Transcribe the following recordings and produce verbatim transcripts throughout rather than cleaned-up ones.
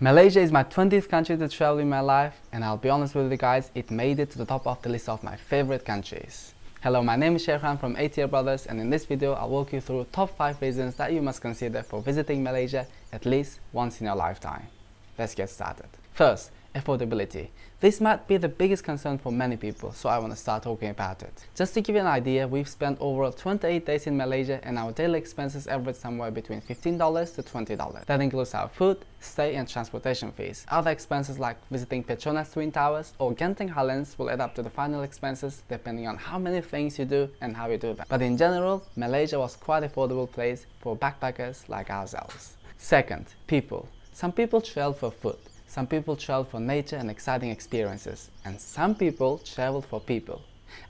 Malaysia is my twentieth country to travel in my life, and I'll be honest with you guys, it made it to the top of the list of my favorite countries. Hello, my name is Shehran from A T A Brothers, and in this video I'll walk you through top five reasons that you must consider for visiting Malaysia at least once in your lifetime. Let's get started. First, affordability. This might be the biggest concern for many people, so I want to start talking about it. Just to give you an idea, we've spent overall twenty-eight days in Malaysia and our daily expenses average somewhere between fifteen to twenty dollars. That includes our food, stay and transportation fees. Other expenses like visiting Petronas Twin Towers or Genting Highlands will add up to the final expenses depending on how many things you do and how you do them. But in general, Malaysia was quite an affordable place for backpackers like ourselves. Second, people. Some people travel for food. Some people travel for nature and exciting experiences, and some people travel for people.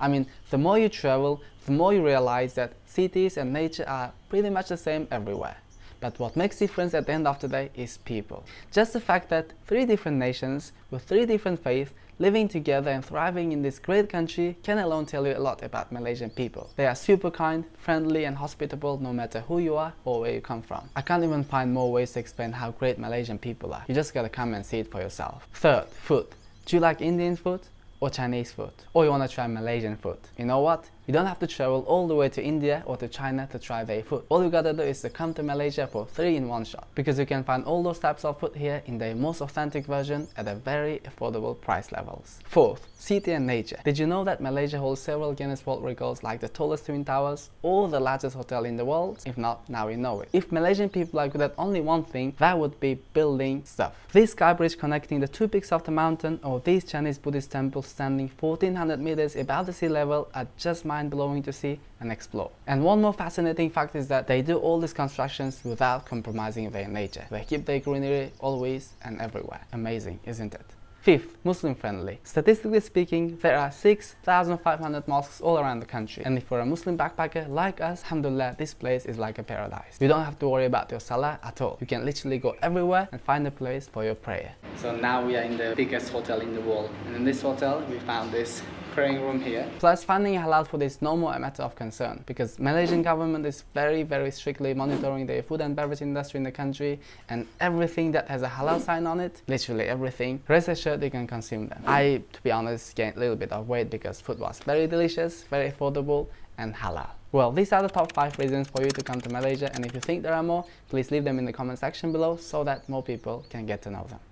I mean, the more you travel, the more you realize that cities and nature are pretty much the same everywhere. But what makes difference at the end of the day is people. Just the fact that three different nations with three different faiths living together and thriving in this great country can alone tell you a lot about Malaysian people. They are super kind, friendly and hospitable no matter who you are or where you come from. I can't even find more ways to explain how great Malaysian people are. You just gotta come and see it for yourself. Third, food. Do you like Indian food? Or Chinese food? Or you want to try Malaysian food? You know what? You don't have to travel all the way to India or to China to try their food. All you gotta do is to come to Malaysia for three in one shot, because you can find all those types of food here in their most authentic version at a very affordable price levels. Fourth, city and nature. Did you know that Malaysia holds several Guinness World Records like the tallest Twin Towers or the largest hotel in the world? If not, now you know it. If Malaysian people are good at only one thing, that would be building stuff. This sky bridge connecting the two peaks of the mountain or these Chinese Buddhist temples standing fourteen hundred meters above the sea level are just my mind-blowing to see and explore. And one more fascinating fact is that they do all these constructions without compromising their nature. They keep their greenery always and everywhere. Amazing, isn't it? Fifth, Muslim friendly. Statistically speaking, there are six thousand five hundred mosques all around the country, and if you're a Muslim backpacker like us, alhamdulillah, this place is like a paradise. You don't have to worry about your salah at all. You can literally go everywhere and find a place for your prayer. So now we are in the biggest hotel in the world, and in this hotel we found this praying room here. Plus, finding a halal food is no more a matter of concern, because Malaysian government is very very strictly monitoring the food and beverage industry in the country, and everything that has a halal sign on it, literally everything, rest assured you can consume them. I, to be honest, gained a little bit of weight because food was very delicious, very affordable and halal. Well, these are the top five reasons for you to come to Malaysia, and if you think there are more, please leave them in the comment section below so that more people can get to know them.